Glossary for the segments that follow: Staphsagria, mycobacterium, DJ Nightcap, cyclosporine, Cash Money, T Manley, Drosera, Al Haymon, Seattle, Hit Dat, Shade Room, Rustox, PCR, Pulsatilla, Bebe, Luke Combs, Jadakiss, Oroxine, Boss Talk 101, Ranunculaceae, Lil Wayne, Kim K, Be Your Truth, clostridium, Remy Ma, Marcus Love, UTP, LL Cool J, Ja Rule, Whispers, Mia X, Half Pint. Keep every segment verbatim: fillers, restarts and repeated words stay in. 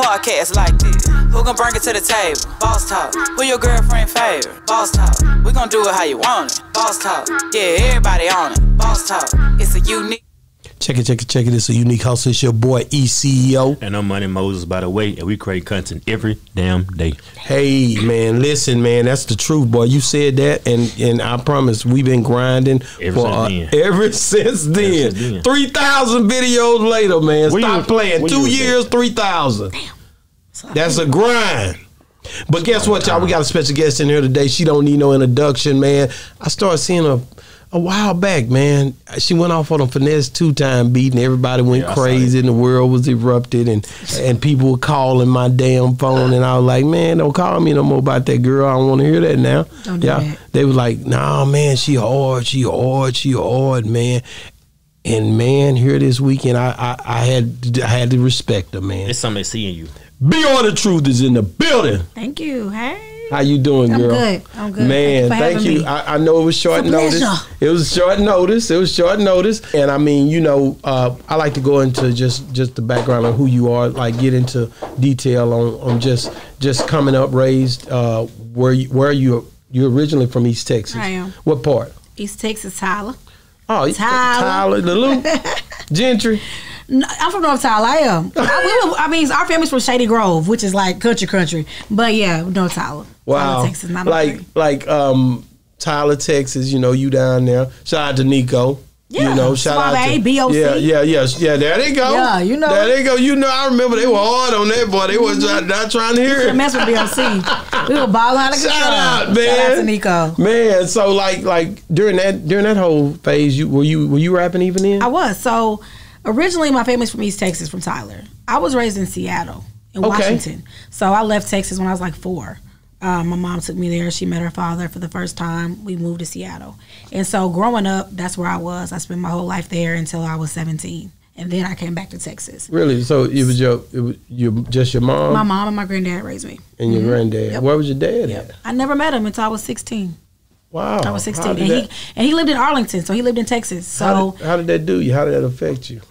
podcast like this. Who gon' bring it to the table? Boss talk. Who your girlfriend favorite? Boss talk. We gon' do it how you want it. Boss talk. Yeah, everybody on it. Boss talk. It's a unique. Check it, check it, check it. It's a unique house. It's your boy E C E O. And I'm Money Moses, by the way. And we create content every damn day. Hey, man, listen, man. That's the truth, boy. You said that, and and I promise we've been grinding ever for since uh, ever since then. then. three thousand videos later, man. Where Stop you, playing. Two years, three thousand. Damn. That's a grind. But guess what, y'all? We got a special guest in here today. She don't need no introduction, man. I started seeing her a while back, man. She went off on a finesse two-time beat and everybody went yeah, crazy and the world was erupted and and people were calling my damn phone and I was like, man, don't call me no more about that girl. I don't want to hear that now. Don't yeah. do that. They were like, nah, man, she hard, she hard, she hard, man. And man, here this weekend, I I, I had I had to respect her, man. It's somebody seeing you. Be Your Truth is in the building. Thank you. Hey. How you doing, girl? I'm good. I'm good. Man, thank you. Thank you. I, I know it was short notice. It was short notice. It was short notice. And I mean, you know, uh, I like to go into just just the background of who you are, like get into detail on, on just just coming up, raised, uh, where you, where you you're originally from East Texas. I am. What part? East Texas, Tyler. Oh, Tyler, Tyler the little Gentry. No, I'm from North Tyler. I am. I, we were, I mean, our family's from Shady Grove, which is like country, country. But yeah, North Tyler. Wow. Tyler, Texas, not like country. like um, Tyler, Texas. You know, you down there. Shout out to Nico. Yeah. You know, shout Small out A, to B O C. Yeah, yeah, yeah, yeah. There they go. Yeah, you know. There they go. You know, I remember they were hard on that boy. They were try, not trying to hear it. Mess with B O C. We were balling out of control. Shout out, man. Shout out to Nico. Man, so like like during that during that whole phase, you were you were you rapping even then? I was. So originally, my family's from East Texas, from Tyler. I was raised in Seattle, in okay. Washington. So I left Texas when I was like four. Um, my mom took me there. She met her father for the first time. We moved to Seattle. And so growing up, that's where I was. I spent my whole life there until I was seventeen. And then I came back to Texas. Really? So it was your, it was your just your mom? My mom and my granddad raised me. And your mm-hmm. granddad. Yep. Where was your dad yep. at? I never met him until I was sixteen. Wow. I was sixteen. And he, and he lived in Arlington, so he lived in Texas. So how did, how did that do you? How did that affect you?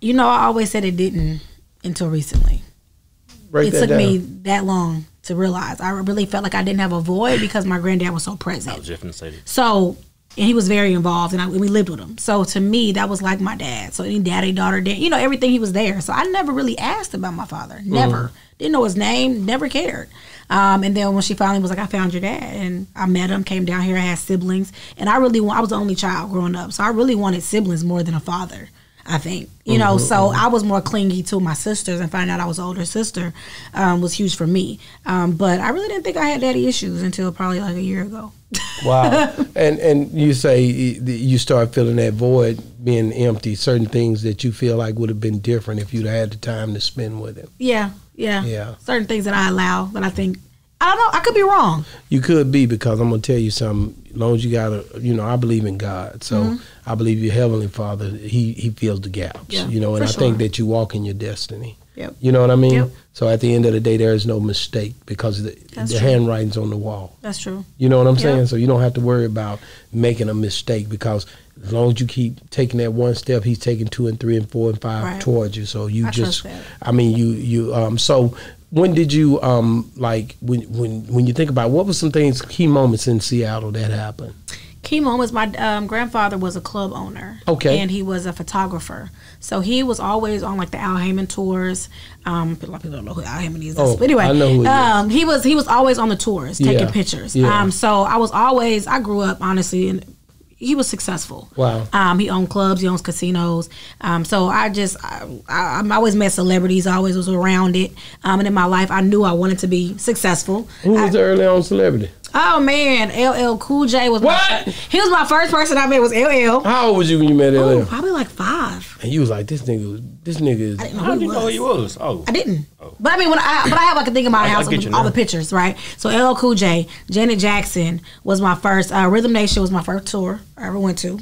You know, I always said it didn't until recently. Break it took down. me that long to realize. I really felt like I didn't have a void because my granddad was so present. I was just gonna say that. So, and he was very involved, and I, we lived with him. So to me, that was like my dad. So any daddy, daughter, dad, you know, everything, he was there. So I never really asked about my father. Never. Mm-hmm. Didn't know his name. Never cared. Um, and then when she finally was like, I found your dad, and I met him, came down here, I had siblings. And I really, I was the only child growing up. So I really wanted siblings more than a father. I think, you know, mm-hmm, so mm-hmm. I was more clingy to my sisters, and finding out I was an older sister um, was huge for me. Um, but I really didn't think I had daddy issues until probably like a year ago. Wow. And and you say you start feeling that void, being empty, certain things that you feel like would have been different if you'd had the time to spend with him. Yeah, yeah. Yeah. Certain things that I allow that I think, I don't know, I could be wrong. You could be, because I'm going to tell you something. As long as you got to, you know, I believe in God. So mm-hmm. I believe your Heavenly Father, he, he fills the gaps, yeah, you know, and I sure. think that you walk in your destiny. Yep. You know what I mean? Yep. So at the end of the day, there is no mistake, because the, the handwriting's on the wall. That's true. You know what I'm yep. saying? So you don't have to worry about making a mistake, because as long as you keep taking that one step, he's taking two and three and four and five right. towards you. So you I just, trust that. I mean, you, you, um, so when did you, um, like, when when when you think about it, what were some things, key moments in Seattle that happened? Key moments, my um, grandfather was a club owner. Okay. And he was a photographer. So he was always on, like, the Al Haymon tours. Um, a lot of people don't know who Al Haymon is. Oh, but anyway, I know who he, um, is. he was. He was always on the tours, taking yeah. pictures. Yeah. Um, so I was always, I grew up, honestly, in he was successful. Wow. Um, he owned clubs. He owns casinos. Um, so I just, I, I, I always met celebrities. I always was around it. Um, and in my life, I knew I wanted to be successful. Who was I, the early on celebrity? Oh, man. L L Cool J was what? my He was my first person I met, was L L. How old was you when you met L L? Oh, probably like five. And you was like, this nigga was, this nigga is. I didn't know who he was. How did you know who he was? Oh. I didn't. Oh. But I mean, when I, but I have like a thing in my I, house with all the pictures, right? So L L Cool J, Janet Jackson was my first, uh, Rhythm Nation was my first tour I ever went to.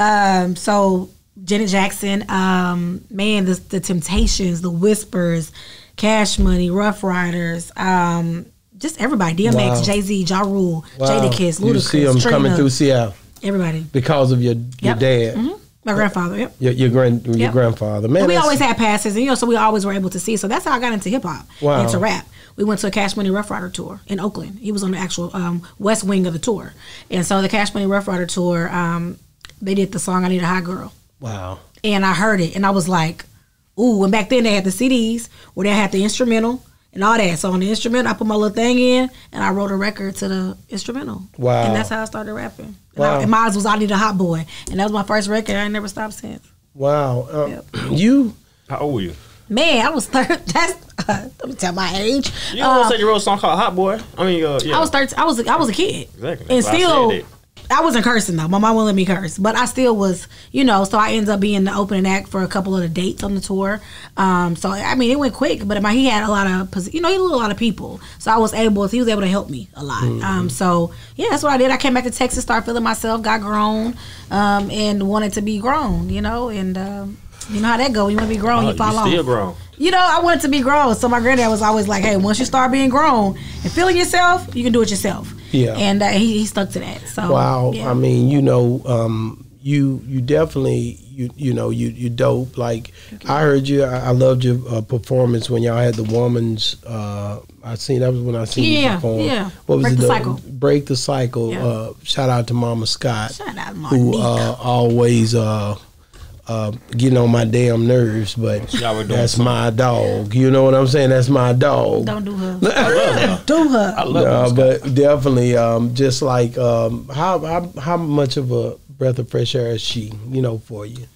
Um, so Janet Jackson, um, man, the, the Temptations, the Whispers, Cash Money, Rough Riders, um, just everybody. D M X, wow. Jay Z, Ja Rule, wow. Jadakiss, Ludacris. You see them coming through Seattle. Everybody. Because of your, your yep. dad. Mm-hmm. My grandfather, yep. Your, your, grand, your yep. grandfather. Man, we always had passes, and you know, so we always were able to see. So that's how I got into hip-hop wow. and to rap. We went to a Cash Money Rough Rider tour in Oakland. He was on the actual um, west wing of the tour. And so the Cash Money Rough Rider tour, um, they did the song, I Need a Hot Girl. Wow. And I heard it, and I was like, ooh. And back then they had the C Ds where they had the instrumental and all that. So on the instrumental, I put my little thing in, and I wrote a record to the instrumental. Wow. And that's how I started rapping. Wow. And, I, and mine was I Need a Hot Boy, and that was my first record. I ain't never stopped since. Wow. Uh, yep. You? How old were you? Man, I was thirteen. That's uh, let me tell my age. You almost uh, said you wrote a song called Hot Boy. I mean, uh, yeah. I was thirteen. I was I was a kid. Exactly. And still, I, I wasn't cursing though. My mom wouldn't let me curse, but I still was. You know, so I ended up being the opening act for a couple of the dates on the tour. Um, so I mean, it went quick, but my, he had a lot of, you know, he knew a lot of people, so I was able. He was able to help me a lot. Mm-hmm. Um, so yeah, that's what I did. I came back to Texas, started feeling myself, got grown, um, and wanted to be grown. You know, and. Um, You know how that go. You want to be grown, oh, you fall you still off. Grown. You know, I wanted to be grown. So my granddad was always like, hey, once you start being grown and feeling yourself, you can do it yourself. Yeah. And uh, he, he stuck to that. So wow. Yeah. I mean, you know, um, you you definitely, you you know, you you dope. Like, okay. I heard you. I, I loved your uh, performance when y'all had the woman's, uh, I seen, that was when I seen yeah, you perform. Yeah, what was Break it, the Cycle. Break the Cycle. Yeah. Uh, shout out to Mama Scott. Shout out to who uh, always... Uh, Uh, getting on my damn nerves, but that's something. My dog. You know what I'm saying? That's my dog. Don't do her. I love her. Do her. I love no, her. But definitely, um, just like um, how, how how much of a breath of fresh air is she? You know, for you.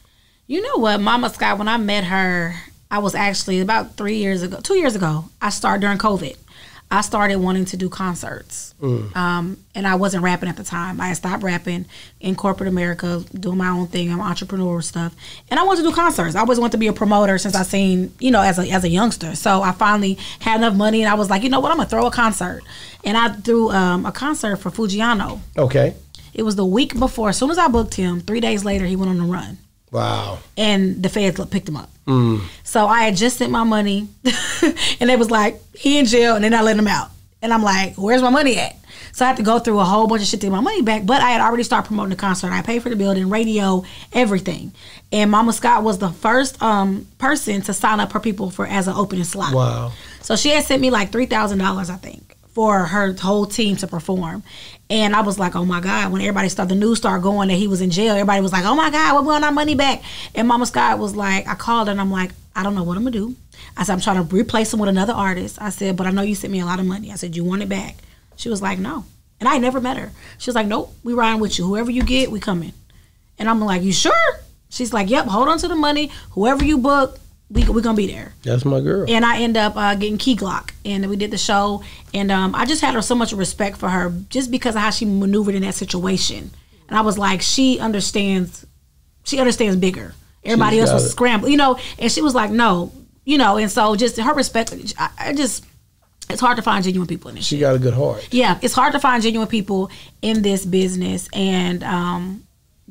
You know what, Mama Scott? When I met her, I was actually about three years ago, two years ago. I started during COVID. I started wanting to do concerts, mm. um, and I wasn't rapping at the time. I had stopped rapping in corporate America, doing my own thing. I'm entrepreneur stuff, and I wanted to do concerts. I always wanted to be a promoter since I seen, you know, as a as a youngster. So I finally had enough money, and I was like, you know what, I'm gonna throw a concert, and I threw um, a concert for Fujiano. Okay. It was the week before. As soon as I booked him, three days later, he went on the run. Wow. And the feds picked him up. Mm. So I had just sent my money, and they was like, he in jail, and they're not letting him out. And I'm like, where's my money at? So I had to go through a whole bunch of shit to get my money back, but I had already started promoting the concert. I paid for the building, radio, everything. And Mama Scott was the first um, person to sign up her people for as an opening slot. Wow. So she had sent me like three thousand dollars, I think, for her whole team to perform. And I was like, oh my God, when everybody started, the news started going that he was in jail, everybody was like, oh my God, we're going our money back. And Mama Scott was like, I called her and I'm like, I don't know what I'm gonna do. I said, I'm trying to replace him with another artist. I said, but I know you sent me a lot of money. I said, you want it back? She was like, no. And I never met her. She was like, nope, we riding with you. Whoever you get, we coming. And I'm like, you sure? She's like, yep, hold on to the money. Whoever you book, we we gonna be there. That's my girl. And I end up uh, getting Key Glock, and we did the show, and um, I just had her so much respect for her just because of how she maneuvered in that situation. And I was like, she understands, she understands bigger. Everybody She's else was scrambling, you know. And she was like, no, you know. And so just her respect, I, I just. It's hard to find genuine people in this She shit. Got a good heart. Yeah, it's hard to find genuine people in this business, and um,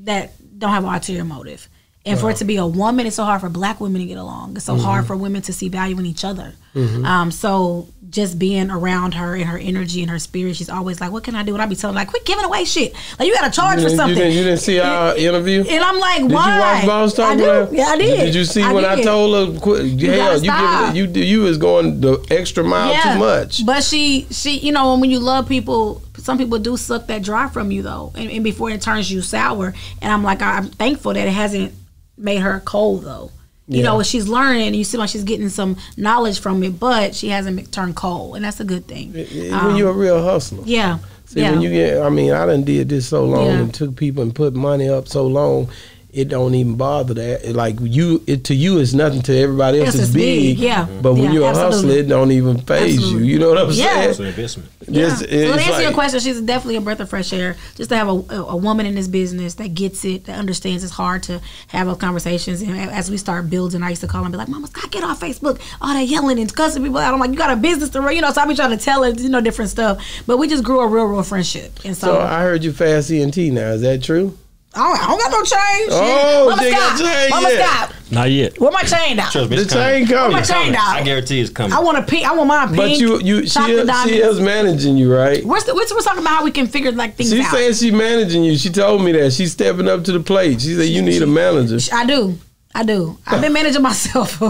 that don't have an ulterior motive. And wow. for it to be a woman, it's so hard for black women to get along. It's so mm-hmm. hard for women to see value in each other. Mm-hmm. um, so just being around her and her energy and her spirit, she's always like, what can I do? And I be telling her, like, quit giving away shit. Like, you got to charge you, for something. You didn't, you didn't see our interview? And I'm like, did why? Did you watch Boss Talk? I did. Yeah, I did. Did you see I when did. I told her, quit, you hell, you, give, you, you was going the extra mile yeah. too much. But she, she, you know, when you love people, some people do suck that dry from you, though. And, and before it turns you sour. And I'm like, I'm thankful that it hasn't made her cold, though. You yeah. know, she's learning. You see why she's getting some knowledge from it, but she hasn't turned cold, and that's a good thing. It, it, um, when you're a real hustler. Yeah. See, yeah. when you get, I mean, I done did this so long yeah. and took people and put money up so long, it don't even bother that. It, like, you, it to you is nothing, to everybody else it's big. big. Yeah. But when yeah, you're absolutely. a hustler, it don't even phase absolutely. you. You know what I'm yeah. saying? It's an investment. Yeah. It's, it's so to answer like, your question, she's definitely a breath of fresh air. Just to have a, a woman in this business that gets it, that understands it's hard to have those conversations. And as we start building, I used to call and be like, Mama Scott, get off Facebook. All that yelling and cussing people out. I'm like, you got a business to run. You know, so I be trying to tell her, you know, different stuff. But we just grew a real, real friendship. And so, so I heard you fast E and T now. Is that true? I don't, I don't got no change. Oh, Mama Scott. Change Mama yet. Scott. Not yet. Where my chain at? Trust me, the chain coming. Where my chain at? I guarantee it's coming. I want a pink. I want mine pink. But you, you, she, she is managing you, right? What's the, what's we're talking about? How we can figure like things She's out. She's saying she managing you. She told me that she's stepping up to the plate. She said you need a manager. I do. I do. I've been managing myself.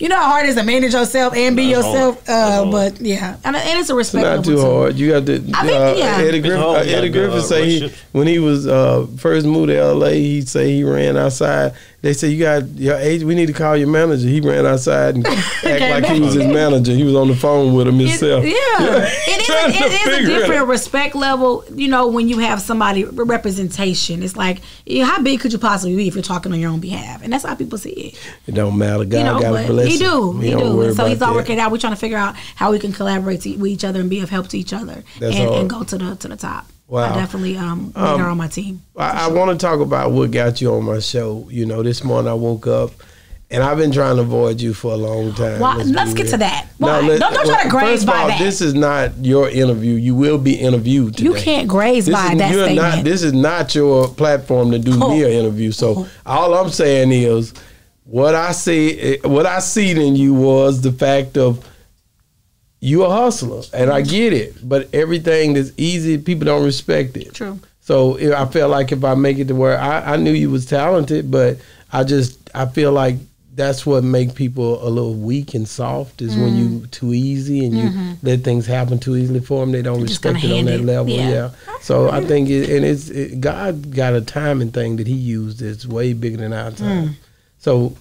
You know how hard it is to manage yourself and be That's yourself. Uh, but yeah, and, and it's a respect. It's not too hard. You got to. I uh, think, yeah. Eddie Griffin, uh, Eddie Griffin uh, say he, when he was uh, first moved to L A, he say he ran outside. They said you got your agent. We need to call your manager. He ran outside and act like he was his manager. He was on the phone with him himself. It, yeah, yeah. it is. A, it is a different it. respect level. You know, when you have somebody representation, it's like, you know, how big could you possibly be if you're talking on your own behalf? And that's how people see it. It don't matter. God, you know, got a blessing. He do. We he do. And so he's all that. working out. We're trying to figure out how we can collaborate to, with each other and be of help to each other and, and go to the to the top. Wow. I definitely um, um leader on my team. I, I sure. want to talk about what got you on my show. You know, this morning I woke up, and I've been trying to avoid you for a long time. Why? Let's, let's get real. to that. Why? No, don't don't well, try to graze by all, that. This is not your interview. You will be interviewed today. You can't graze this by is, that statement. Not, this is not your platform to do oh. me an interview. So oh. all I'm saying is, what I see, what I see in you was the fact of, you a hustler, and I get it. But everything that's easy, people don't respect it. True. So if, I feel like if I make it to where I, I knew you was talented, but I just I feel like that's what make people a little weak and soft is mm. when you too easy and you mm-hmm. let things happen too easily for them. They don't You're respect it on that it. level. Yeah. yeah. So I think it, and it's it, God got a timing thing that He used that's way bigger than our time. Mm. So.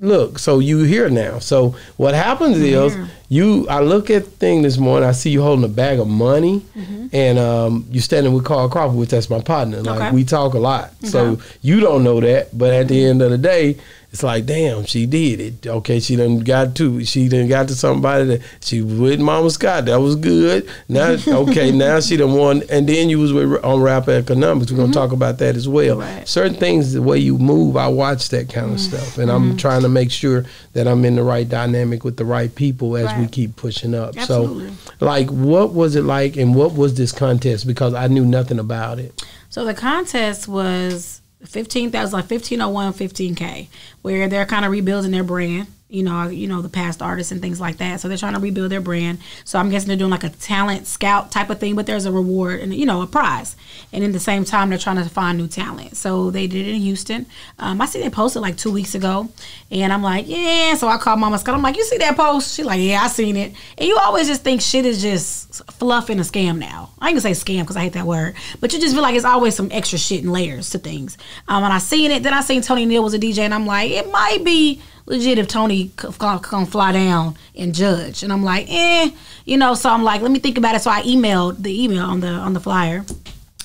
Look, so you here now. So what happens is yeah. you. I look at the thing this morning. I see you holding a bag of money, mm-hmm. and um, you standing with Carl Crawford, which that's my partner. Like okay. we talk a lot, okay. so you don't know that. But at the end of the day, it's like, damn, she did it. Okay, she done got to. She done got to somebody that she was with Mama Scott. That was good. Now, okay, now she done won. And then you was with on Rap Economics. We're gonna mm-hmm. talk about that as well. Right. Certain things, the way you move, I watch that kind of mm-hmm. stuff, and mm-hmm. I'm trying to make sure that I'm in the right dynamic with the right people as right. we keep pushing up. Absolutely. So, like, what was it like, and what was this contest? Because I knew nothing about it. So the contest was. Fifteen thousand, like fifteen oh one, fifteen K, where they're kind of rebuilding their brand, you know, you know the past artists and things like that. So they're trying to rebuild their brand. So I'm guessing they're doing like a talent scout type of thing, but there's a reward and, you know, a prize. And in the same time, they're trying to find new talent. So they did it in Houston. Um, I see they posted like two weeks ago, and I'm like, yeah. So I called Mama Scott. I'm like, you see that post? She's like, yeah, I seen it. And you always just think shit is just fluff and a scam now. I ain't gonna say scam because I hate that word, but you just feel like it's always some extra shit and layers to things. Um, and I seen it. Then I seen Tony Neal was a D J, and I'm like, it might be legit if Tony gonna fly down and judge. And I'm like, eh, you know. So I'm like, let me think about it. So I emailed the email on the on the flyer,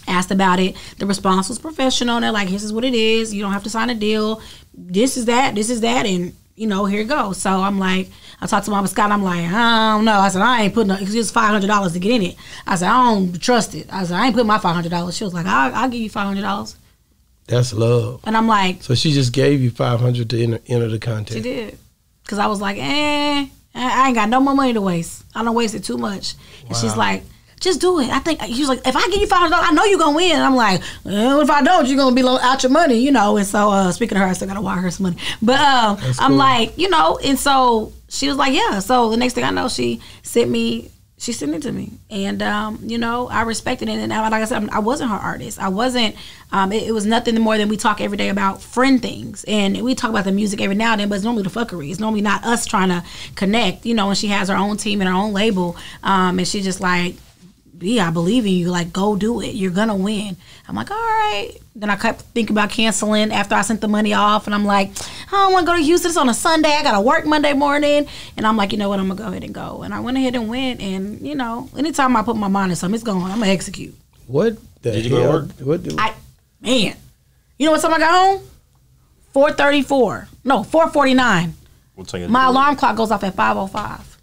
asked about it. The response was professional. And they're like, this is what it is. You don't have to sign a deal. This is that. This is that. And you know, here it goes. So I'm like, I talked to Mama Scott. And I'm like, I don't know. I said, I ain't putting no, it's five hundred dollars to get in it. I said, I don't trust it. I said, I ain't putting my five hundred dollars. She was like, I'll, I'll give you five hundred dollars. That's love. And I'm like... So she just gave you five hundred dollars to enter, enter the contest. She did. Because I was like, eh, I ain't got no more money to waste. I done wasted too much. Wow. And she's like, just do it. I think... She was like, if I give you five hundred dollars, I know you're going to win. And I'm like, well, if I don't, you're going to be out your money, you know. And so, uh, speaking of her, I still got to wire her some money. But um, I'm cool. like, you know, and so she was like, yeah. So the next thing I know, she sent me... She sent it to me, and um, you know, I respected it. And like I said, I wasn't her artist. I wasn't. Um, it, it was nothing more than we talk every day about friend things, and we talk about the music every now and then. But it's normally the fuckery. It's normally not us trying to connect, you know. And she has her own team and her own label, um, and she just like, yeah, I believe in you. Like, go do it. You're gonna win. I'm like, all right. Then I kept thinking about canceling after I sent the money off, and I'm like, I don't want to go to Houston. It's on a Sunday. I gotta work Monday morning, and I'm like, you know what? I'm gonna go ahead and go. And I went ahead and went, and you know, anytime I put my mind to something, it's going. I'm gonna execute. What the did you go to work? What did I? Man, you know what time I got home? Four thirty-four. No, four forty-nine. My alarm clock goes off at five oh five.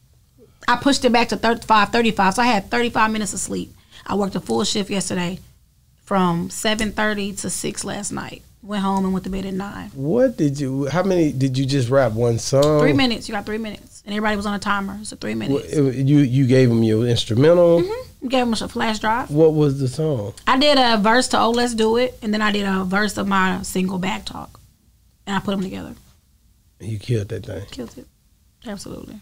I pushed it back to five thirty-five, so I had thirty-five minutes of sleep. I worked a full shift yesterday. From seven thirty to six last night. Went home and went to bed at nine. What did you? How many did you just rap? One song? Three minutes. You got three minutes. and everybody was on a timer. It's so three minutes. Well, it, you you gave them your instrumental. Mm-hmm. Gave them a flash drive. What was the song? I did a verse to "Oh Let's Do It," and then I did a verse of my single "Back Talk," and I put them together. You killed that thing. Killed it, absolutely.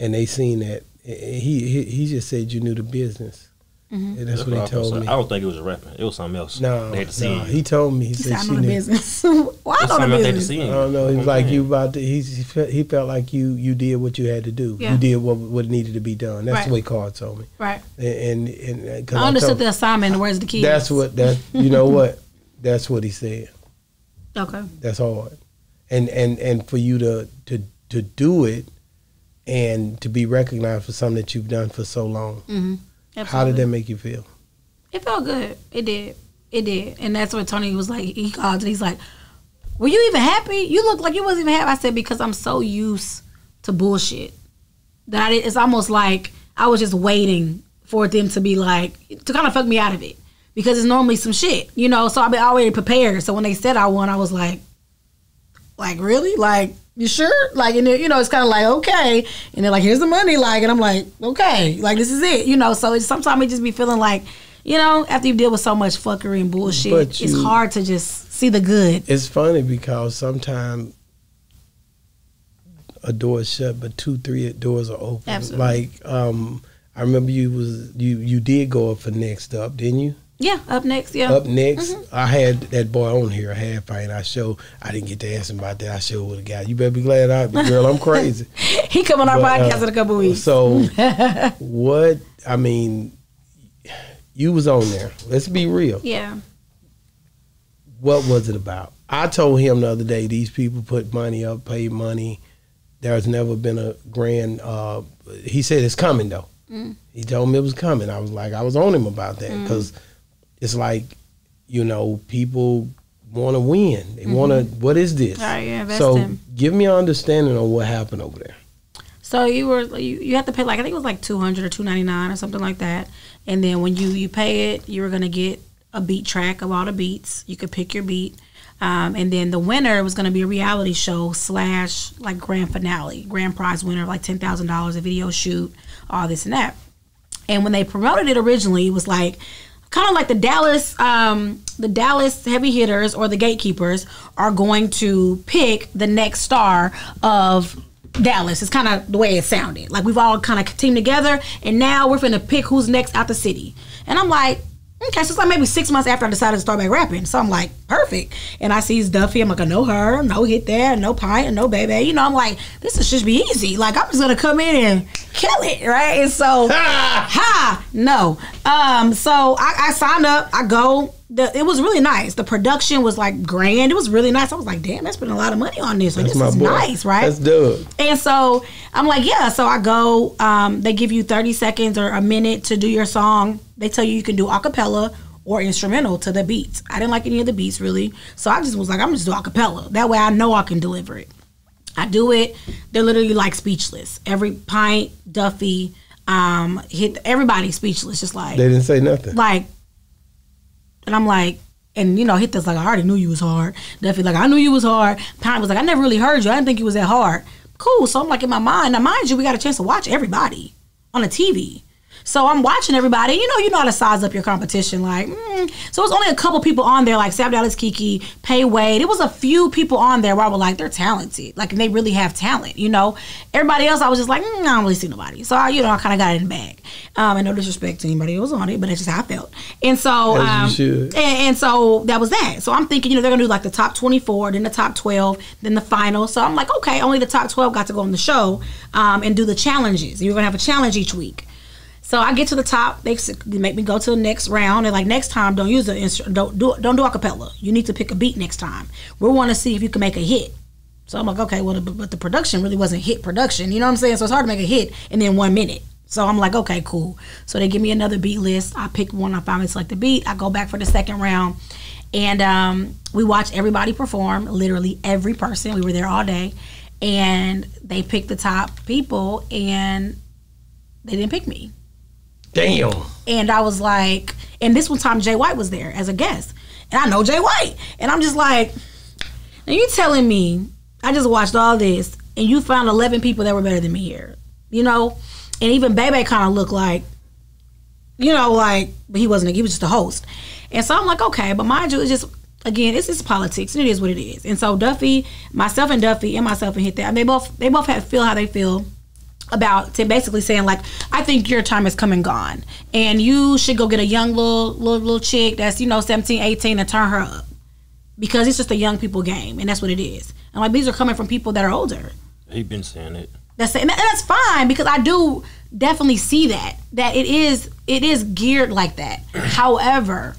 And they seen that. He he, he just said you knew the business. Mm-hmm. That's, That's what, what he told me. I don't think it was a rapper. It was something else. No, they had to see no. He told me. He, he said, said, "I know the business." Why I know the business? I don't know. He was like, you about to. He he felt like you you did what you had to do. Yeah. You did what what needed to be done. That's right. The way Carl told me. Right. And and, and I understood I told, the assignment. And the words the key. That's what that. You know what? That's what he said. Okay. That's hard. And and and for you to to to do it, and to be recognized for something that you've done for so long. Mm-hmm. Absolutely. How did that make you feel? It felt good. It did. It did. And that's what Tony was like. He called and he's like, "Were you even happy? You look like you wasn't even happy." I said, "Because I'm so used to bullshit that I did, it's almost like I was just waiting for them to be like to kind of fuck me out of it because it's normally some shit, you know." So I've been already prepared. So when they said I won, I was like, "Like really? Like you sure?" Like, and then, you know, it's kind of like, okay. And they're like, "Here's the money." Like, and I'm like, okay. Like, this is it. You know, so it's, sometimes it just be feeling like, you know, after you deal with so much fuckery and bullshit, you, it's hard to just see the good. It's funny because sometimes a door is shut, but two, three doors are open. Absolutely. Like, um, I remember you was you, you did go up for Next Up, didn't you? Yeah, Up Next, yeah. Up Next. Mm-hmm. I had that boy on here, I had fight, and I show I didn't get to ask him about that. I sure would have got, you better be glad I girl, I'm crazy. He come on our but, podcast uh, in a couple of weeks. So what I mean, you was on there. Let's be real. Yeah. What was it about? I told him the other day, these people put money up, paid money. There's never been a grand uh he said it's coming though. Mm. He told me it was coming. I was like, I was on him about that because mm. It's like, you know, people want to win. They mm-hmm. want to, what is this? All right, yeah, so them. Give me an understanding on what happened over there. So you were, you, you had to pay like, I think it was like two hundred dollars or two ninety-nine or something like that. And then when you, you pay it, you were going to get a beat track of all the beats. You could pick your beat. Um, and then the winner was going to be a reality show slash like grand finale, grand prize winner of like ten thousand dollars, a video shoot, all this and that. And when they promoted it originally, it was like, kind of like the Dallas, um, the Dallas heavy hitters or the gatekeepers are going to pick the next star of Dallas. It's kind of the way it sounded. Like we've all kind of teamed together, and now we're finna pick who's next out the city. And I'm like, okay, so it's like maybe six months after I decided to start back rapping. So I'm like, perfect. And I see Duffy. I'm like, I know her. No Hit Dat. No Pie. No Baby. You know, I'm like, this is, should be easy. Like, I'm just going to come in and kill it, right? And so, ha, no. Um, so I, I signed up. I go. The, it was really nice. The production was like grand. It was really nice. I was like, damn, I spent a lot of money on this. Like, this is boy. Nice, right? Let's do it. And so I'm like, yeah. So I go. Um, they give you thirty seconds or a minute to do your song. They tell you you can do acapella or instrumental to the beats. I didn't like any of the beats really. So I just was like, I'm just gonna do acapella. That way I know I can deliver it. I do it. They're literally like speechless. Every pint, Duffy, um, hit everybody speechless. Just like they didn't say nothing. Like, and I'm like, and you know, Hit Dat's like, I already knew you was hard. Duffy like, I knew you was hard. Pint was like, I never really heard you. I didn't think you was that hard. Cool. So I'm like in my mind. Now mind you, we got a chance to watch everybody on the T V. So I'm watching everybody. You know, you know how to size up your competition. Like, mm. So it was only a couple people on there, like Sam Dallas, Kiki, Pay Wade. It was a few people on there where I was like, they're talented. Like, and they really have talent, you know. Everybody else, I was just like, mm, I don't really see nobody. So, I, you know, I kind of got it in the bag. Um, and no disrespect to anybody who was on it, but that's just how I felt. And so, um, and, and so that was that. So I'm thinking, you know, they're going to do like the top twenty-four, then the top twelve, then the final. So I'm like, okay, only the top twelve got to go on the show um, and do the challenges. You're going to have a challenge each week. So I get to the top. They make me go to the next round. They're like, next time, don't use the instrument. Don't do don't do acapella. You need to pick a beat next time. We want to see if you can make a hit. So I'm like, okay, well, the, but the production really wasn't hit production. You know what I'm saying? So it's hard to make a hit and then one minute. So I'm like, okay, cool. So they give me another beat list. I pick one. I finally select the beat. I go back for the second round, and um, we watch everybody perform. Literally every person. We were there all day, and they picked the top people, and they didn't pick me. Damn. And I was like, and this one time Jay White was there as a guest. And I know Jay White. And I'm just like, now you telling me, I just watched all this. and you found eleven people that were better than me here, you know? And even Bebe kind of looked like, you know, like, but he wasn't, he was just a host. And so I'm like, okay, but mind you, it's just, again, it's just politics, and it is what it is. And so Duffy, myself and Duffy, and myself and Hit Dat, they both, they both have, feel how they feel about to basically saying, like, I think your time has come and gone, and you should go get a young little, little, little chick that's, you know, seventeen, eighteen, and turn her up. Because it's just a young people game, and that's what it is. And like, these are coming from people that are older. They've been saying it. That's and that's fine, because I do definitely see that that it is it is geared like that. However,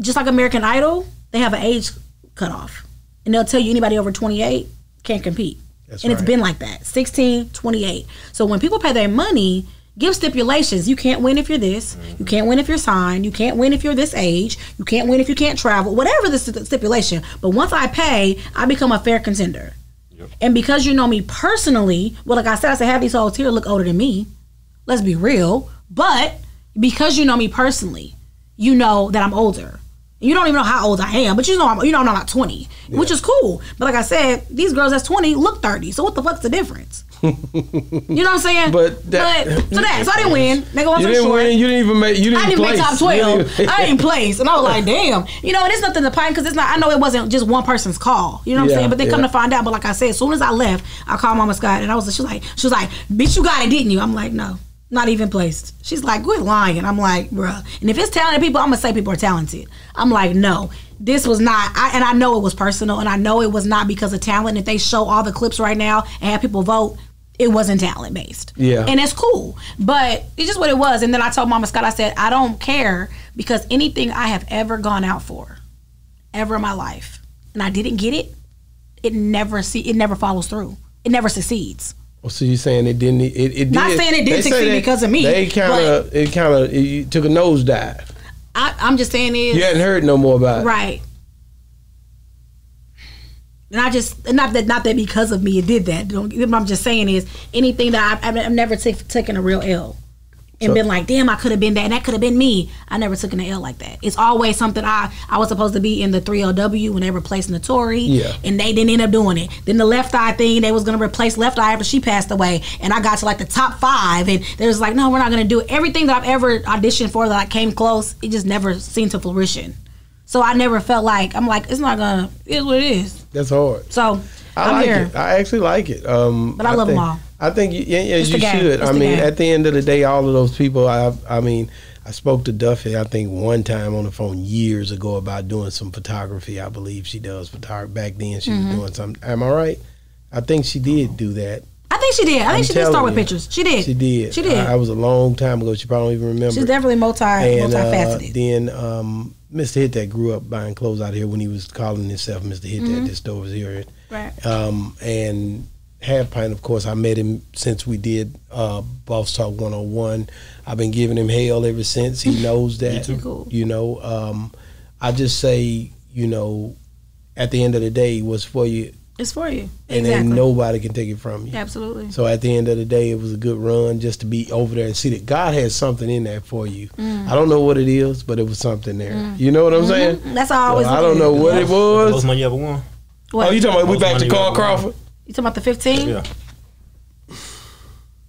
just like American Idol, they have an age cutoff, and they'll tell you anybody over twenty-eight can't compete. That's and right. It's been like that, sixteen, twenty-eight. So when people pay their money, give stipulations. You can't win if you're this. Mm-hmm. You can't win if you're signed. You can't win if you're this age. You can't win if you can't travel. Whatever the stipulation. But once I pay, I become a fair contender. Yep. And because you know me personally, well, like I said, I said, have these hoes here look older than me. Let's be real. But because you know me personally, you know that I'm older. You don't even know how old I am, but you know I'm, you know I'm not twenty, yeah. Which is cool. But like I said, these girls that's twenty look thirty. So what the fuck's the difference? You know what I'm saying? But that, but so that so I didn't win. Nigga, you didn't short. win. You didn't even make. You didn't. I didn't place. make top twelve. Didn't even, I didn't place, and I was like, damn. You know, it's nothing to pine because it's not. I know it wasn't just one person's call. You know what yeah, I'm saying? But they yeah. come to find out. But like I said, as soon as I left, I called Mama Scott, and I was she was like, she was like, bitch, you got it, didn't you? I'm like, no, not even placed. She's like, quit lying. I'm like, bruh. And if it's talented people, I'm gonna say people are talented. I'm like, no. This was not, I, and I know it was personal, and I know it was not because of talent. If they show all the clips right now and have people vote, it wasn't talent-based. Yeah. And it's cool, but it's just what it was. And then I told Mama Scott, I said, I don't care, because anything I have ever gone out for, ever in my life, and I didn't get it, it never see, it never follows through. It never succeeds. Well, so you're saying it didn't, it, it did. Not saying it didn't succeed because of me. They kinda, it kind of, it took a nosedive. I, I'm just saying is you hadn't heard no more about it, right? And I just not that not that because of me it did that. Don't, what I'm just saying is anything that I've, I've never taken a real L and so, been like, damn, I could have been that, and that could have been me. I never took an L like that. It's always something I I was supposed to be in the three L W when they were replacing the Tory, yeah. And they didn't end up doing it. Then the Left Eye thing, they was gonna replace Left Eye after she passed away, and I got to like the top five, and they was like, no, we're not gonna do it. Everything that I've ever auditioned for that I like, came close, it just never seemed to fruition. So I never felt like I'm like it's not gonna. It's what it is. That's hard. So I I'm like here. It. I actually like it. Um, but I, I love think. them all. I think you, yeah, yeah, you should. I mean, at the end of the day, all of those people, I I mean, I spoke to Duffy, I think, one time on the phone years ago about doing some photography. I believe she does photography. Back then, she mm-hmm. was doing something. Am I right? I think she did do that. I think she did. I I'm think she did start with you. pictures. She did. She did. She did. I, I was a long time ago. She probably don't even remember. She's definitely multi, and, multifaceted. Uh, then um, Mister Hit Dat grew up buying clothes out here when he was calling himself Mister Hit Dat. Mm-hmm. This store was here. Right. Um, and... Half Pint, of course, I met him since we did uh, Boss Talk one oh one. I've been giving him hell ever since. He knows that. Cool. You know, um, I just say, you know, at the end of the day, what's for you. It's for you. And exactly. Then nobody can take it from you. Absolutely. So at the end of the day, it was a good run just to be over there and see that God has something in there for you. Mm. I don't know what it is, but it was something there. Mm. You know what I'm mm-hmm. saying? That's all I always so I don't know what yeah. it was. Most money you ever won. What? Oh, you talking about we back to Carl Crawford? You talking about the fifteen? Yeah.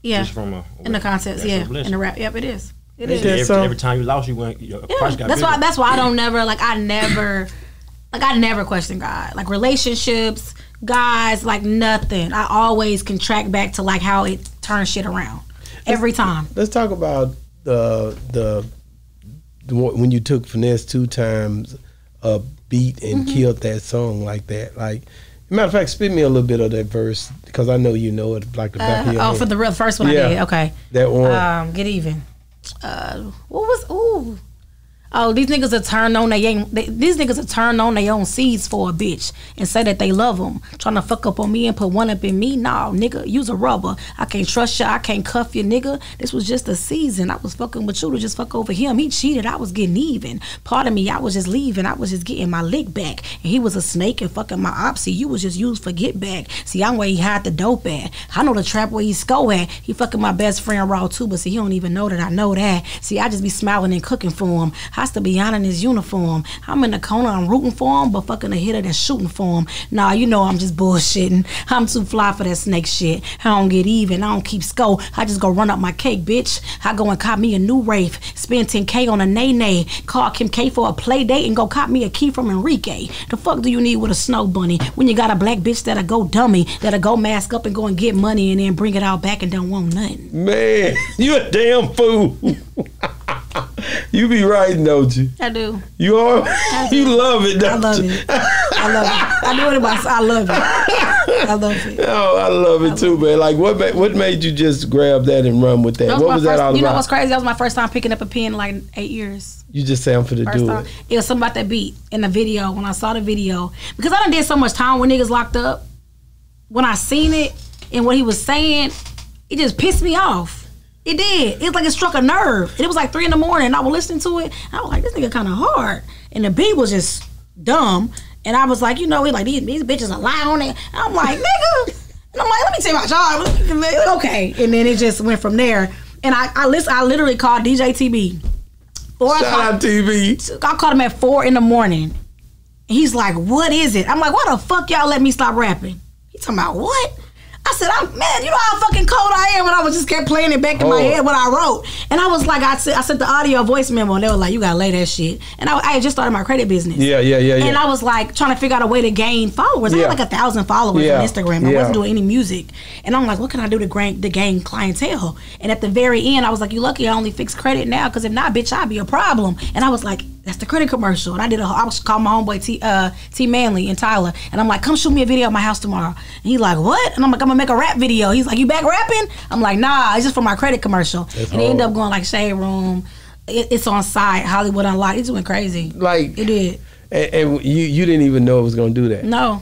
Yeah. From a, in the contest, yeah. In the rap, yep, it is. It is. Every, so. every time you lost, you went. Your yeah. price got that's bigger. why. That's why yeah. I don't never like. I never, like I never question God. Like relationships, guys, like nothing. I always can track back to like how it turns shit around every let's, time. Let's talk about the, the the when you took Finesse two times a beat and mm-hmm. killed that song like that, like. Matter of fact, spit me a little bit of that verse because I know you know it like the back uh, of your Oh, hand. For the real first one yeah, I did. Okay. That one. Um, get even. Uh, what was? Ooh. Oh, these niggas are turned on. They ain't. They, these niggas are turned on their own seeds for a bitch and say that they love them. Trying to fuck up on me and put one up in me. Nah, nigga, use a rubber. I can't trust you. I can't cuff you, nigga. This was just a season. I was fucking with you to just fuck over him. He cheated. I was getting even. Part of me, I was just leaving. I was just getting my lick back. And he was a snake and fucking my opsie. You was just used for get back. See, I'm where he hide the dope at. I know the trap where he sco at. He fucking my best friend raw too, but see, he don't even know that I know that. See, I just be smiling and cooking for him. has to be on in his uniform. I'm in the corner, I'm rooting for him, but fucking a hitter that's shooting for him. Nah, you know I'm just bullshitting. I'm too fly for that snake shit. I don't get even, I don't keep score. I just go run up my cake, bitch. I go and cop me a new Wraith, spend ten K on a nay-nay, call Kim K for a play date, and go cop me a key from Enrique. The fuck do you need with a snow bunny when you got a black bitch that'll go dummy, that'll go mask up and go and get money and then bring it all back and don't want nothing? Man, you a damn fool. You be writing, don't you? I do. You are. You love it, don't you? I love you? it. I love it. I do it about. I love it. I love it. Oh, I love it I too, love man. It. Like, what? What made you just grab that and run with that? that was what was first, that all about? You know what's crazy? That was my first time picking up a pen in like eight years. You just say I'm for the do it. It was something about that beat in the video. When I saw the video, because I done did so much time when niggas locked up. When I seen it and what he was saying, it just pissed me off. It did. It's like it struck a nerve. And it was like three in the morning. And I was listening to it. I was like, this nigga kind of hard. And the beat was just dumb. And I was like, you know, he like these, these bitches are lying on it. And I'm like, nigga. And I'm like, let me tell you about y'all. Okay. And then it just went from there. And I I, listen, I literally called D J T B. Shout out T B. I called him at four in the morning. And he's like, what is it? I'm like, why the fuck y'all let me stop rapping? He talking about what? I said, I'm, man, you know how fucking cold I am when I was just kept playing it back in oh. my head what I wrote. And I was like, I, I sent the audio voice memo, and they were like, you got to lay that shit. And I, I had just started my credit business. Yeah, yeah, yeah, yeah. And I was like trying to figure out a way to gain followers. Yeah. I had like a thousand followers yeah. on Instagram. I yeah. wasn't doing any music. And I'm like, what can I do to gain, to gain clientele? And at the very end, I was like, you lucky I only fix credit now, because if not, bitch, I'd be a problem. And I was like, that's the credit commercial. And I did a, I was called my homeboy T, uh, T Manley and Tyler. And I'm like, come shoot me a video at my house tomorrow. And he like, what? And I'm like, I'm gonna make a rap video. He's like, you back rapping? I'm like, nah, it's just for my credit commercial. That's and it ended up going like Shade Room. It, it's on site, Hollywood Unlocked. It just went crazy. Like, it did. And, and you, you didn't even know it was gonna do that? No.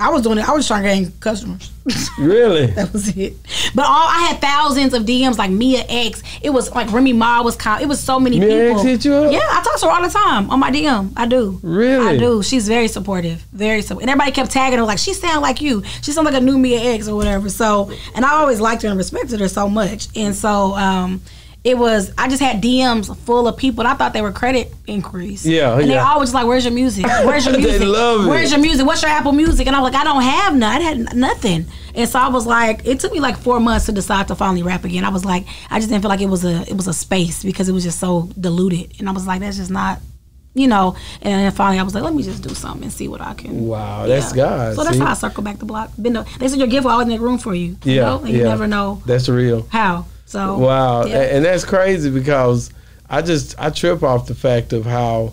I was doing it. I was trying to gain customers. Really? That was it. But all I had thousands of D Ms like Mia X. It was like Remy Ma was con it was so many Mia people. Mia X hit you up? Yeah, I talk to her all the time on my D M. I do. Really? I do. She's very supportive. Very supportive. And everybody kept tagging her like, she sound like you. She sound like a new Mia X or whatever. So, and I always liked her and respected her so much. And so, um, it was, I just had D Ms full of people. And I thought they were credit inquiries. Yeah, and yeah. they always like, where's your music? Where's your music? They love it. Where's your music? What's your Apple Music? And I was like, I don't have none. I had nothing. And so I was like, it took me like four months to decide to finally rap again. I was like, I just didn't feel like it was a it was a space, because it was just so diluted. And I was like, that's just not, you know. And then finally I was like, let me just do something and see what I can. Wow, that's yeah. God. So that's see? how I circle back the block. They said your gift will always make room for you. Yeah, you know? And yeah. you never know. That's real. How? So, wow, yeah. and that's crazy, because I just I trip off the fact of how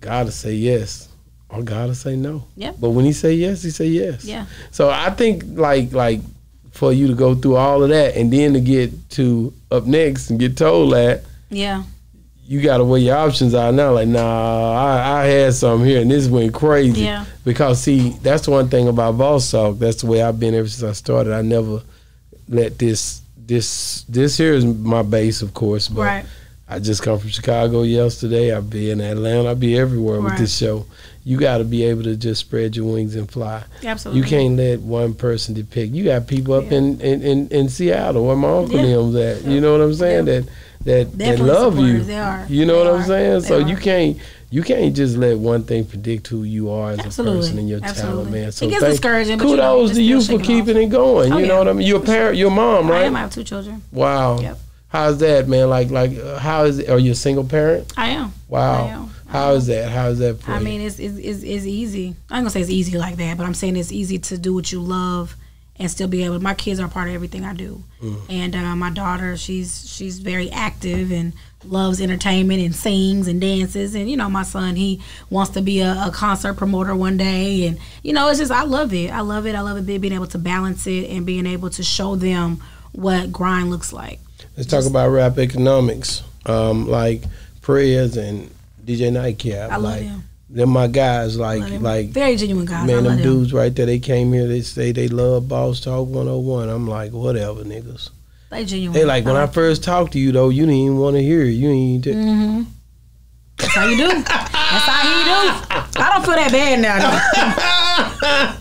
God will say yes or God will say no. Yeah. But when He say yes, He say yes. Yeah. So I think like like for you to go through all of that and then to get to up next and get told that. Yeah. You got to weigh your options out now. Like, nah, I, I had some here and this went crazy. Yeah. Because see, that's one thing about Boss Talk. That's the way I've been ever since I started. I never let this. This this here is my base, of course, but right. I just come from Chicago yesterday. I'll be in Atlanta. I'll be everywhere right. with this show. You got to be able to just spread your wings and fly. Absolutely. You can't let one person depict. You got people up yeah. in, in, in, in Seattle where my uncle yeah. them's at. Yeah. You know what I'm saying? Yeah. That that they love you. They are. You know they what are. I'm saying? They so are. you can't you can't just let one thing predict who you are as Absolutely. a person and your Absolutely. talent, man. So it gets thank, discouraging. Kudos but you know, to you for keeping off. it going. Oh, you yeah. know what I mean? You're a parent. You're a mom, right? I am. I have two children. Wow. Yep. How's that, man? Like, like, uh, how is it? Are you a single parent? I am. Wow. I am. I how am. is that? How is that for you? I mean, it's it's it's, it's easy. I'm gonna say it's easy like that, but I'm saying it's easy to do what you love and still be able. My kids are a part of everything I do, mm. and uh, my daughter, she's she's very active and loves entertainment and sings and dances. And you know, my son, he wants to be a, a concert promoter one day. And you know, it's just I love it. I love it. I love it being able to balance it and being able to show them what grind looks like. Let's just talk about rap economics, um, like Prez and D J Nightcap. I love like, them. They're my guys. Like, like very genuine guys. Man, them dudes them. right there. They came here. They say they love Boss Talk one oh one. I'm like, whatever, niggas. They genuine. They like, when I first talked to you, though, you didn't even want to hear it. You didn't even... Mm-hmm. That's how you do. That's how you do. I don't feel that bad now,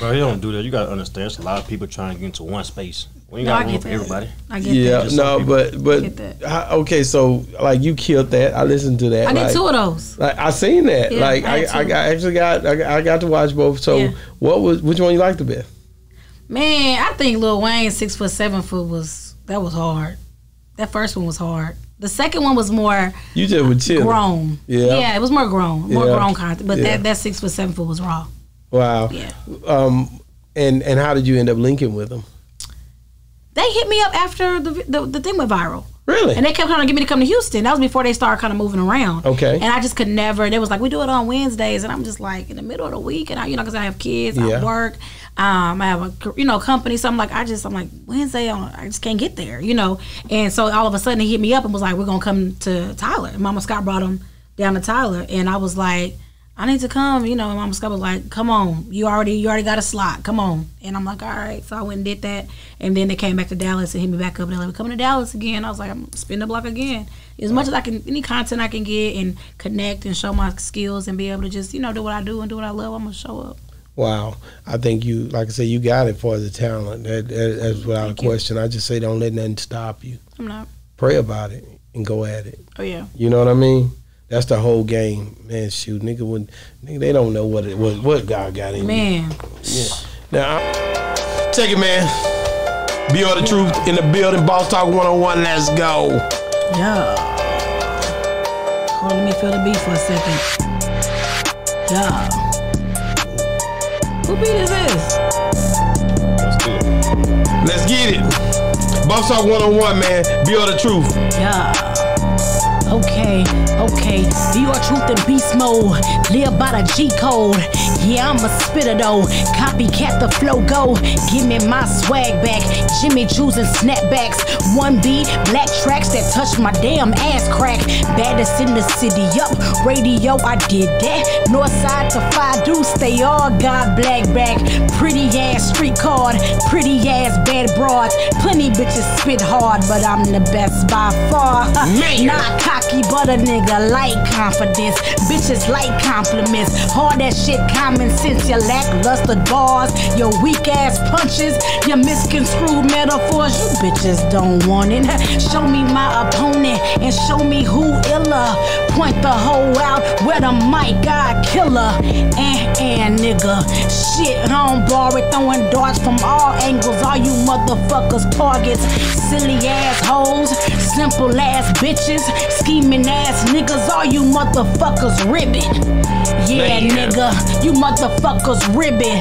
though. Bro, you don't do that. You got to understand, it's a lot of people trying to get into one space. We ain't no, got room for everybody. I get yeah, that. Yeah, no, but but I, okay, so like you killed that. I listened to that. I did like, two of those. Like I seen that. Yeah, like I, I, I got, actually got I, I got to watch both. So yeah. what was which one you liked the best? Man, I think Lil Wayne six foot seven foot was that was hard. That first one was hard. The second one was more you just were chilling. grown. Yeah, yeah, it was more grown, more yeah. grown content. But yeah. that that six foot seven foot was raw. Wow. Yeah. Um, and and how did you end up linking with them? They hit me up after the, the the thing went viral. Really? And they kept trying to get me to come to Houston. That was before they started kind of moving around. Okay. And I just could never. They was like, we do it on Wednesdays, and I'm just like in the middle of the week, and I, you know, because I have kids, yeah. I work, um, I have a you know company, so I'm like, I just I'm like Wednesday, on, I just can't get there, you know. And so all of a sudden, he hit me up and was like, we're gonna come to Tyler. And Mama Scott brought him down to Tyler, and I was like, I need to come, you know. And Mama Scott was like, "Come on, you already, you already got a slot. Come on." And I'm like, "All right." So I went and did that, and then they came back to Dallas and hit me back up. And they're like, "We're coming to Dallas again." I was like, "I'm spinning the block again." As much as I can, any content I can get and connect and show my skills and be able to just, you know, do what I do and do what I love, I'm gonna show up. Wow, I think you, like I said, you got it for the talent. That, that, that's without a question. I just say, don't let nothing stop you. I'm not. Pray about it and go at it. Oh yeah. You know what I mean? That's the whole game, man. Shoot, nigga, when, nigga, they don't know what it was, what God got in man. You. Yeah. Now, I'm, take it, man. Be Your Truth in the building. Boss Talk one oh one. Let's go. Yeah. Hold on, let me feel the beat for a second. Yeah. Who beat is this? Let's get it. Let's get it. Boss Talk one oh one, man. Be Your Truth. Yeah. Okay, okay, be your truth in beast mode. Live by the G code. Yeah, I'm a spitter though. Copycat the flow go. Give me my swag back. Jimmy Choo's and snapbacks. One beat, black tracks that touch my damn ass crack. Baddest in the city up. Radio, I did that. Northside to Fadu, stay all God black back. Pretty ass street card. Pretty ass bad broad. Plenty bitches spit hard, but I'm the best by far. Not copy. But a nigga like confidence. Bitches like compliments. Hard that shit common sense. Your lackluster bars, your weak ass punches, your misconstrued metaphors. You bitches don't want it. Show me my opponent and show me who iller. Point the hoe out where the mic got killer. And, and nigga, shit, I don't borrow it. Throwing darts from all angles. All you motherfuckers targets. Silly assholes, simple ass bitches, scheming ass niggas, all you motherfuckers ribbon. Yeah, nigga, you motherfuckers ribbon.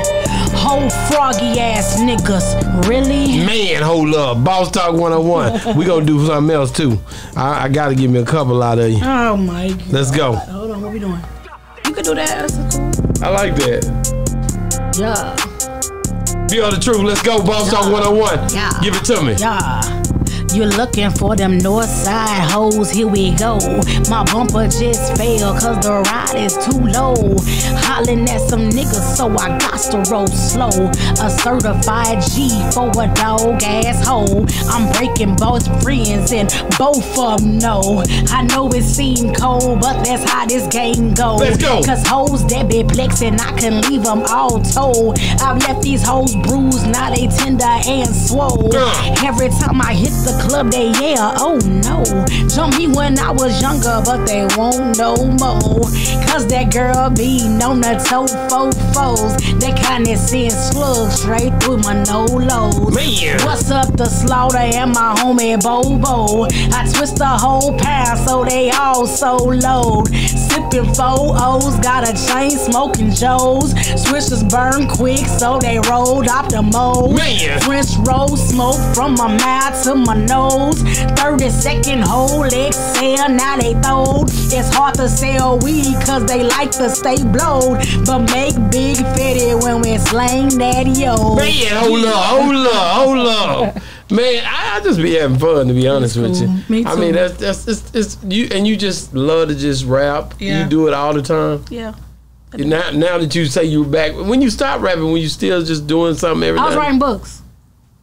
Whole froggy ass niggas, really? Man, hold up. Boss Talk one oh one. We gonna do something else too. I, I gotta give me a couple out of you. Oh my God. Let's go. Hold on, what we doing? You can do that. I like that. Yeah. Be all the truth. Let's go, Boss Talk one oh one. Yeah. Give it to me. Yeah. You're looking for them north side hoes, here we go. My bumper just fell cause the ride is too low. Hollin' at some niggas so I got to roll slow. A certified G for a dog asshole. I'm breaking both friends and both of them know. I know it seem cold but that's how this game goes. Let's go. Cause hoes that be plexin' I can leave them all told. I've left these hoes bruised, now they tender and swole. Girl. Every time I hit the club they yeah, oh no. Jumped me when I was younger, but they won't no more. Cause that girl be known to toe fo foes. They kinda send slugs straight through my no lows. Man. What's up the slaughter and my homie Bobo? I twist the whole pound so they all so load. Sipping four O's, got a chain smoking Joes. Switches burn quick, so they rolled off the mold. Man. French roll smoke from my mouth to my nose. Thirty second whole exhale, now they throwed. It's hard to sell weed cause they like to stay blowed, but make big fitty when we slang that yo. Man, hold up, hold up, hold up. Man, I, I just be having fun to be honest cool. with you. Me too. I mean, that's that's it's, it's you, and you just love to just rap. Yeah. You do it all the time. Yeah. Now, now that you say you were back, when you stop rapping, when you still just doing something every I was night. Writing books.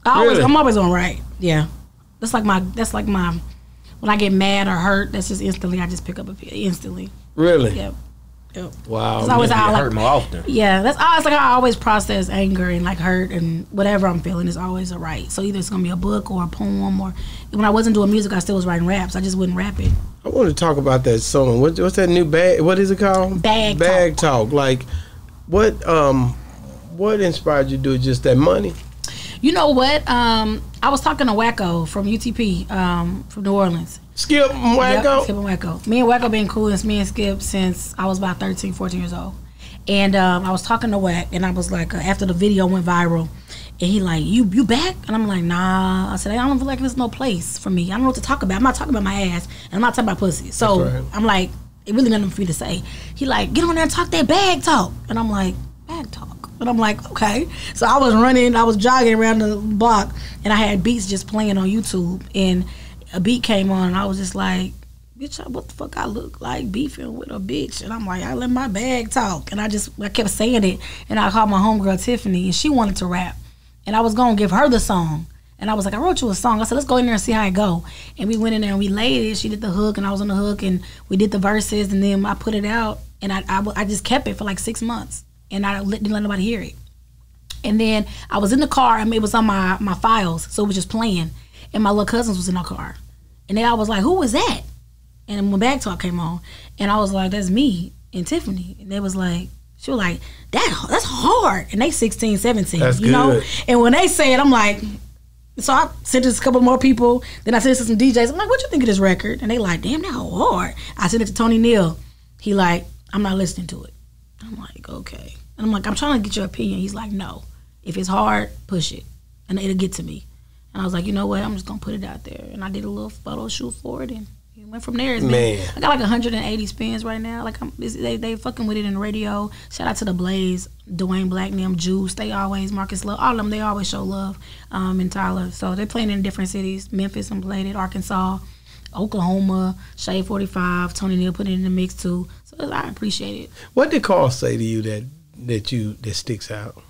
I really? always, I'm always gonna write. Yeah. That's like my. That's like my. When I get mad or hurt, that's just instantly. I just pick up a instantly. Really? Yeah. Yep. Wow. I was all like, hurt more often. Yeah, that's all. It's like I always process anger and like hurt and whatever I'm feeling is always a write. So either it's gonna be a book or a poem, or when I wasn't doing music, I still was writing raps. I just wouldn't rap it. I want to talk about that song. What, what's that new bag? What is it called? Bag. Bag talk. talk. Like, what? Um, what inspired you to do just that money? You know what? Um, I was talking to Wacko from U T P, um, from New Orleans. Skip and Wacko. Yep, Skip and Wacko. Me and Wacko been cool, it's me and Skip since I was about thirteen, fourteen years old. And um, I was talking to Wack, and I was like, uh, after the video went viral, and he like, you you back? And I'm like, nah. I said, I don't feel like there's no place for me. I don't know what to talk about. I'm not talking about my ass, and I'm not talking about pussy. So right. I'm like, it really nothing for me to say. He like, get on there and talk that bag talk. And I'm like, bag talk. And I'm like, okay. So I was running, I was jogging around the block, and I had beats just playing on YouTube, and a beat came on, and I was just like, bitch, what the fuck I look like beefing with a bitch? And I'm like, I let my bag talk. And I just, I kept saying it. And I called my homegirl Tiffany, and she wanted to rap. And I was going to give her the song. And I was like, I wrote you a song. I said, let's go in there and see how it go. And we went in there and we laid it. She did the hook, and I was on the hook, and we did the verses, and then I put it out. And I, I, I just kept it for like six months. And I didn't let nobody hear it. And then I was in the car, and it was on my, my files, so it was just playing. And my little cousins was in our car. And they all was like, who was that? And when Bag Talk came on, and I was like, that's me and Tiffany. And they was like, she was like, that that's hard. And they sixteen, seventeen, that's you good. Know? And when they said, I'm like, so I sent this to a couple more people. Then I sent this to some D Js. I'm like, what you think of this record? And they like, damn, that hard. I sent it to Tony Neal. He like, I'm not listening to it. I'm like, okay. And I'm like, I'm trying to get your opinion. He's like, no. If it's hard, push it. And it'll get to me. And I was like, you know what? I'm just going to put it out there. And I did a little photo shoot for it, and it went from there. It's been, Man. I got like one hundred eighty spins right now. Like I'm, they, they fucking with it in the radio. Shout out to The Blaze, Dwayne Black, them Juice. They always, Marcus Love, all of them, they always show love um, in Tyler. So they're playing in different cities. Memphis, I'm playing it. Arkansas, Oklahoma, Shade forty-five. Tony Neal put it in the mix too. So I appreciate it. What did Carl say to you that, that, you, that sticks out?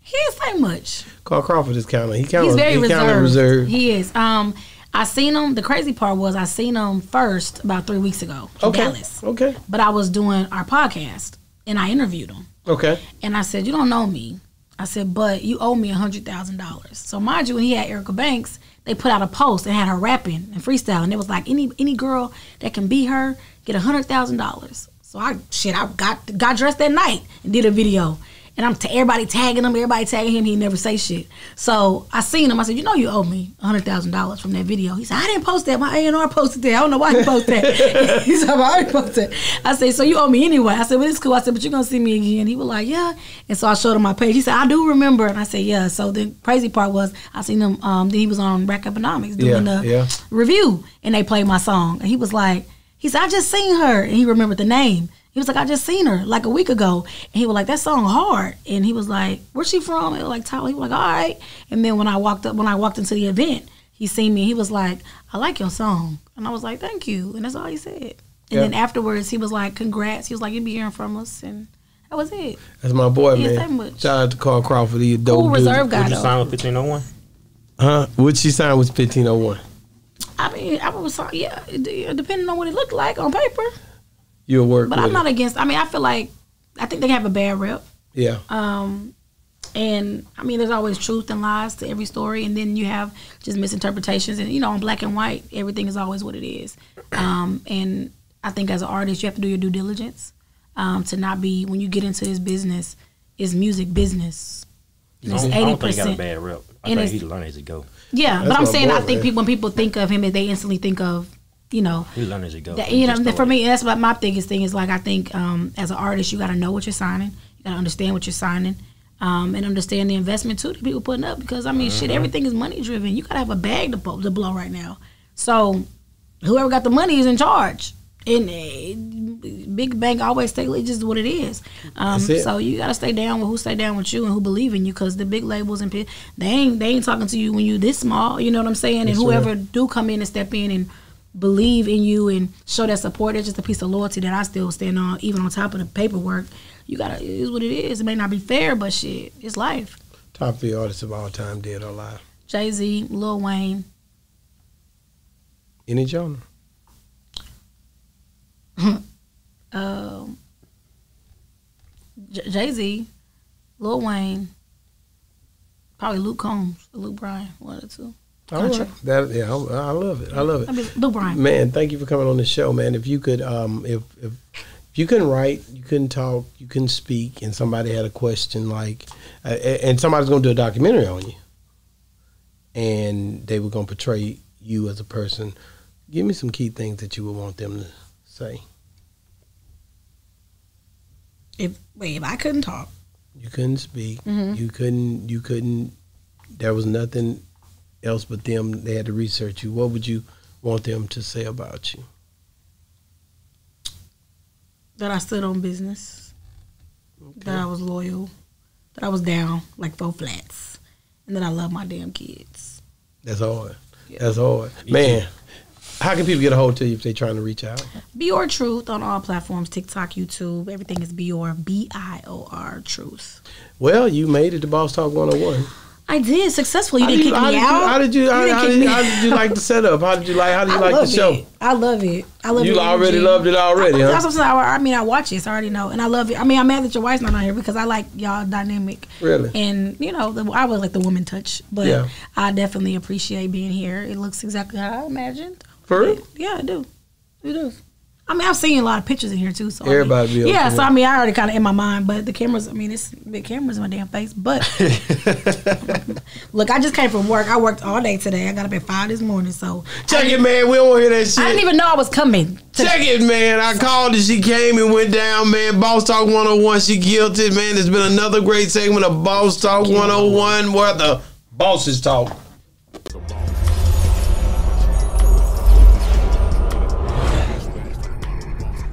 He didn't say much. Carl Crawford is kind of, he kind of, he's very he reserved. reserved. He is. Um, I seen him, the crazy part was I seen him first about three weeks ago in okay. Dallas. Okay. But I was doing our podcast, and I interviewed him. Okay. And I said, you don't know me. I said, but you owe me one hundred thousand dollars. So mind you, when he had Erica Banks, they put out a post and had her rapping and freestyling. And it was like, any any girl that can be her, get one hundred thousand dollars. So I, shit, I got, got dressed that night and did a video. And I'm t everybody tagging him, everybody tagging him. He never say shit. So I seen him. I said, you know you owe me one hundred thousand dollars from that video. He said, I didn't post that. My A and R posted that. I don't know why he posted that. He said, I already posted that. I said, so you owe me anyway. I said, well, it's cool. I said, but you're going to see me again. He was like, yeah. And so I showed him my page. He said, I do remember. And I said, yeah. So the crazy part was I seen him. Um, he was on Rack Economics doing yeah, a yeah. review. And they played my song. And he was like, he said, I just seen her. And he remembered the name. He was like, I just seen her like a week ago. And he was like, that song hard. And he was like, where's she from? And it was like, Tyler. He was like, all right. And then when I walked up, when I walked into the event, he seen me. He was like, I like your song. And I was like, thank you. And that's all he said. And yeah. then afterwards, he was like, congrats. He was like, you'll be hearing from us. And that was it. That's my boy, he man. Shout out to Carl Crawford. He a dope cool reserve guy. Would you sign with fifteen oh one? Huh? Would she sign with fifteen oh one? I mean, I was sorry. Yeah, depending on what it looked like on paper. You'll work, but I'm not it. against. I mean, I feel like I think they have a bad rep. Yeah. Um, and I mean, there's always truth and lies to every story, and then you have just misinterpretations. And you know, on black and white, everything is always what it is. Um, and I think as an artist, you have to do your due diligence um, to not be when you get into this business. It's music business. And it's eighty percent. I don't think he got a bad rep. I think he learned as he go. Yeah, That's but I'm saying boy, I think people, when people think of him, they instantly think of. You know, you learn as you go. That, you know, for me, that's what my biggest thing is. Like, I think um, as an artist, you got to know what you're signing. You got to understand what you're signing, um, and understand the investment too that people putting up. Because I mean, mm-hmm. shit, everything is money driven. You got to have a bag to, to blow right now. So, whoever got the money is in charge. And uh, big bank always take it just what it is. Um, it. So you got to stay down with who stay down with you and who believe in you. Because the big labels and they ain't they ain't talking to you when you this small. You know what I'm saying? That's and whoever right. do come in and step in and believe in you and show that support. It's just a piece of loyalty that I still stand on, even on top of the paperwork. You gotta, it is what it is. It may not be fair, but shit, it's life. Top three artists of all time, dead or alive? Jay Z, Lil Wayne. Any genre? um, J Jay Z, Lil Wayne, probably Luke Combs, or Luke Bryan, one of the two. Country. Right. That, yeah, I, I love it. I love it. I mean, Luke Bryan. Man, thank you for coming on the show, man. If you could, um, if, if you couldn't write, you couldn't talk, you couldn't speak, and somebody had a question, like, uh, and somebody's going to do a documentary on you, and they were going to portray you as a person, give me some key things that you would want them to say. If wait, if I couldn't talk, you couldn't speak, mm-hmm. you couldn't, you couldn't. There was nothing else but them. They had to research you. What would you want them to say about you? That I stood on business. Okay. That I was loyal. That I was down like four flats, and that I love my damn kids. That's hard. Yeah. That's hard, man. How can people get a hold to you if they're trying to reach out? Be Your Truth on all platforms, TikTok, YouTube, everything is Be Your, B I O R, Truth. Well, you made it to Boss Talk one oh one. I did, successfully. You didn't kick me out. How did you like the setup? How did you like, how did you like the show? I love it. I love it. You already loved it already, huh? That's what I'm saying. I mean, I watch it, so I already know. And I love it. I mean, I'm mad that your wife's not on here because I like y'all dynamic. Really? And, you know, the, I would like the woman touch. But yeah. I definitely appreciate being here. It looks exactly how I imagined. For real? Yeah, I do. It is. I mean, I've seen a lot of pictures in here too. So everybody, I mean, be yeah. So I mean, I already kind of in my mind, but the cameras. I mean, it's big cameras in my damn face. But look, I just came from work. I worked all day today. I got up at five this morning. So check it, man. We don't want to hear that shit. I didn't even know I was coming. Check it, man. I called and she came and went down, man. Boss Talk one oh one. She guilted, man. It's been another great segment of Boss Talk one oh one, where the bosses talk.